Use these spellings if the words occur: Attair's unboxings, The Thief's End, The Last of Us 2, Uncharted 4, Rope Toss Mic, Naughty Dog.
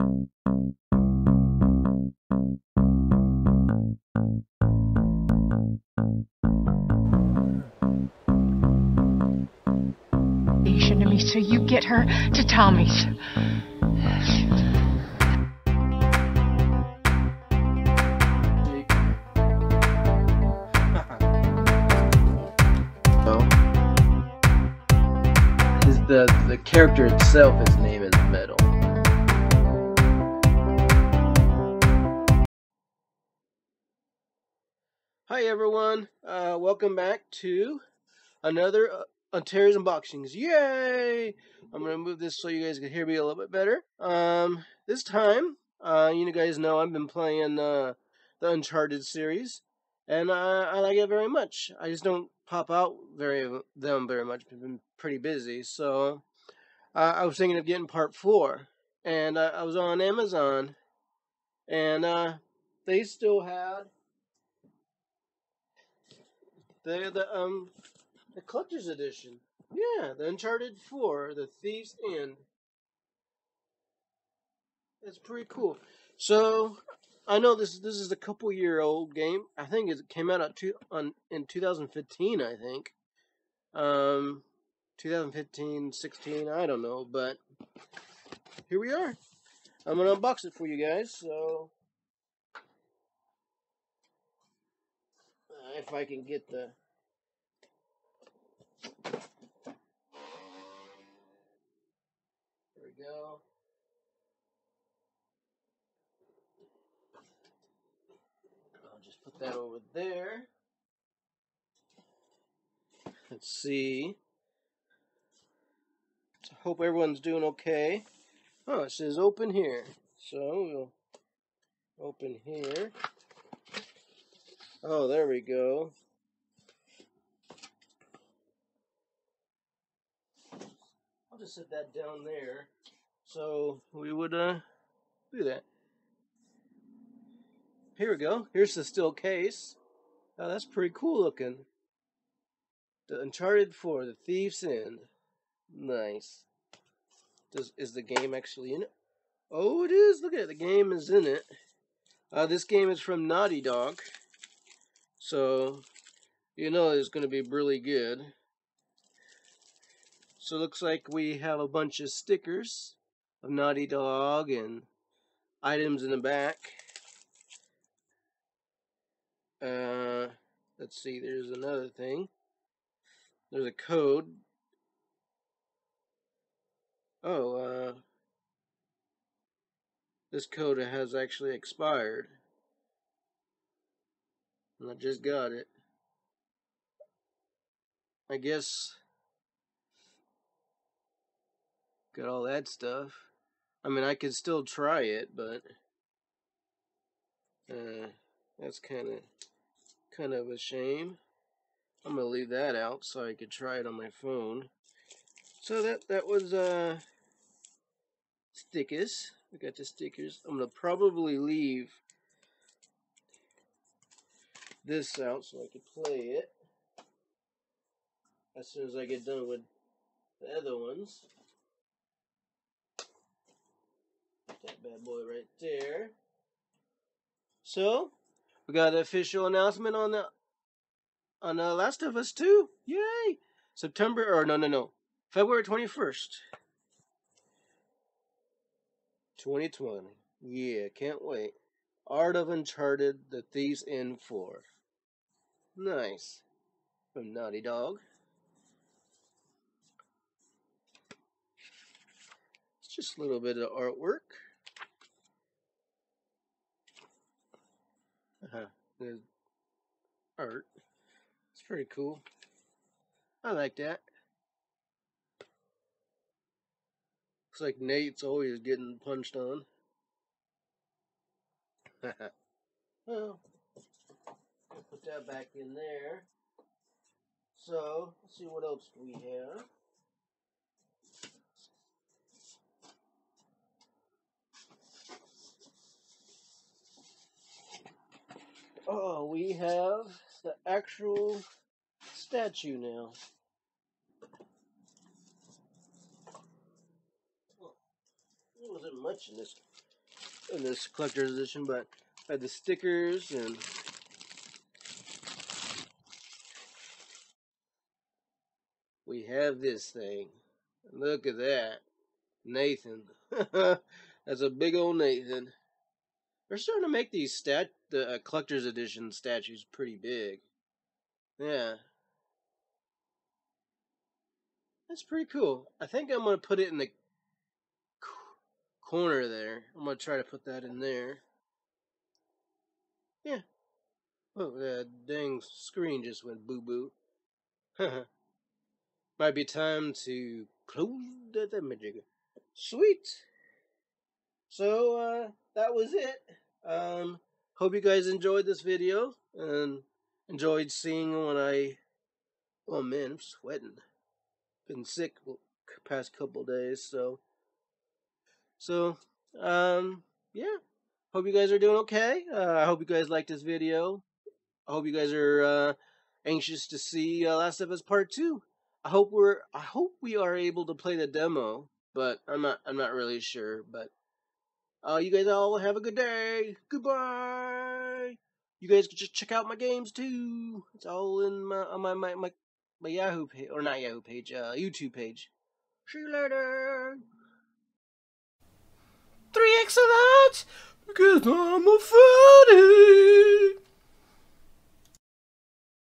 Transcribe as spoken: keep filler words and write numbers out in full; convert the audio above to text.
To me, so you get her to Tommy's. Is the the character itself is named in the middle. Hi everyone, uh, welcome back to another. Uh, Attair's unboxings. Yay! I'm gonna move this so you guys can hear me a little bit better. Um, this time, uh, you guys know I've been playing uh, the Uncharted series, and I, I like it very much. I just don't pop out very them very much. I've been pretty busy, so uh, I was thinking of getting part four, and uh, I was on Amazon, and uh, they still had the the um. The collector's edition. Yeah, the Uncharted four, The Thief's End. That's pretty cool. So, I know this this is a couple year old game. I think it came out on in two thousand fifteen, I think. Um twenty fifteen, sixteen, I don't know, but here we are. I'm going to unbox it for you guys. So, if I can get the There we go. I'll just put that over there. Let's see. So hope everyone's doing okay. Oh, it says open here. So we'll open here. Oh, there we go. Just set that down there, so we would uh, do that. Here we go. Here's the steel case. Oh, that's pretty cool looking. The Uncharted four, The Thief's End. Nice. Does is the game actually in it? Oh, it is. Look at it. The game is in it. Uh, this game is from Naughty Dog, so you know it's going to be really good. So it looks like we have a bunch of stickers of Naughty Dog and items in the back. Uh, let's see, there's another thing. There's a code. Oh, uh, this code has actually expired. And I just got it. I guess... Got all that stuff. I mean, I could still try it, but uh, that's kind of kind of a shame. I'm gonna leave that out so I could try it on my phone. So that that was uh, stickers. We got the stickers. I'm gonna probably leave this out so I could play it as soon as I get done with the other ones. That bad boy right there. So, we got an official announcement on the on the Last of Us two. Yay! September or no no no February twenty first, twenty twenty. Yeah, can't wait. Art of Uncharted: The Thief's End four. Nice, from Naughty Dog. It's just a little bit of artwork. Uh-huh. The art. It's pretty cool. I like that. Looks like Nate's always getting punched on. Well, I'll put that back in there. So, let's see what else do we have. Oh, we have the actual statue now. There wasn't much in this in this collector's edition, but I had the stickers and we have this thing. Look at that. Nathan. That's a big old Nathan. They're starting to make these stat the uh, collector's edition statues pretty big. Yeah. That's pretty cool. I think I'm going to put it in the corner there. I'm going to try to put that in there. Yeah. Oh, that dang screen just went boo-boo. Might be time to close that image. Sweet. So, uh, that was it. Um, hope you guys enjoyed this video and enjoyed seeing when I... Oh, man, I'm sweating. Been sick past couple days, so so um yeah, hope you guys are doing okay. uh, I hope you guys like this video. I hope you guys are uh anxious to see uh, Last of Us Part Two. I hope we're I hope we are able to play the demo, but I'm not I'm not really sure. But uh you guys all have a good day. Goodbye. You guys can just check out my games too. It's all in my on my my, my My Yahoo page, or not Yahoo page, uh, YouTube page. See you later! three X a lot, because I'm a funny!